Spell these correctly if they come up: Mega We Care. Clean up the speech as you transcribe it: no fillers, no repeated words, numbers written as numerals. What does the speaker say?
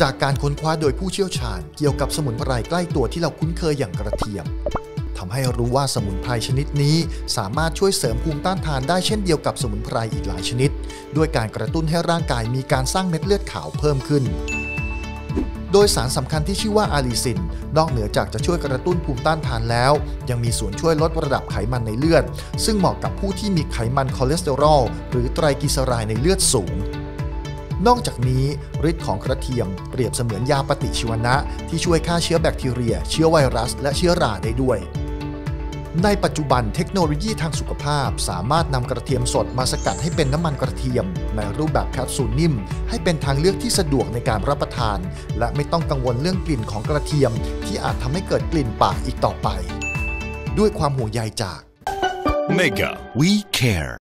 จากการค้นคว้าโดยผู้เชี่ยวชาญเกี่ยวกับสมุนไพรใกล้ตัวที่เราคุ้นเคยอย่างกระเทียมทำให้รู้ว่าสมุนไพรชนิดนี้สามารถช่วยเสริมภูมิต้านทานได้เช่นเดียวกับสมุนไพรอีกหลายชนิดด้วยการกระตุ้นให้ร่างกายมีการสร้างเม็ดเลือดขาวเพิ่มขึ้นโดยสารสำคัญที่ชื่อว่าอาลีซินนอกเหนือจากจะช่วยกระตุ้นภูมิต้านทานแล้วยังมีส่วนช่วยลดระดับไขมันในเลือดซึ่งเหมาะกับผู้ที่มีไขมันคอเลสเตอรอลหรือไตรกลีเซอไรด์ในเลือดสูงนอกจากนี้ฤทธิ์ของกระเทียมเปรียบเสมือนยาปฏิชีวนะที่ช่วยฆ่าเชื้อแบคทีเรียเชื้อไวรัสและเชื้อราได้ด้วยในปัจจุบันเทคโนโลยีทางสุขภาพสามารถนำกระเทียมสดมาสกัดให้เป็นน้ำมันกระเทียมในรูปแบบแคปซูลนิ่มให้เป็นทางเลือกที่สะดวกในการรับประทานและไม่ต้องกังวลเรื่องกลิ่นของกระเทียมที่อาจทำให้เกิดกลิ่นปากอีกต่อไปด้วยความห่วงใยจาก Mega We Care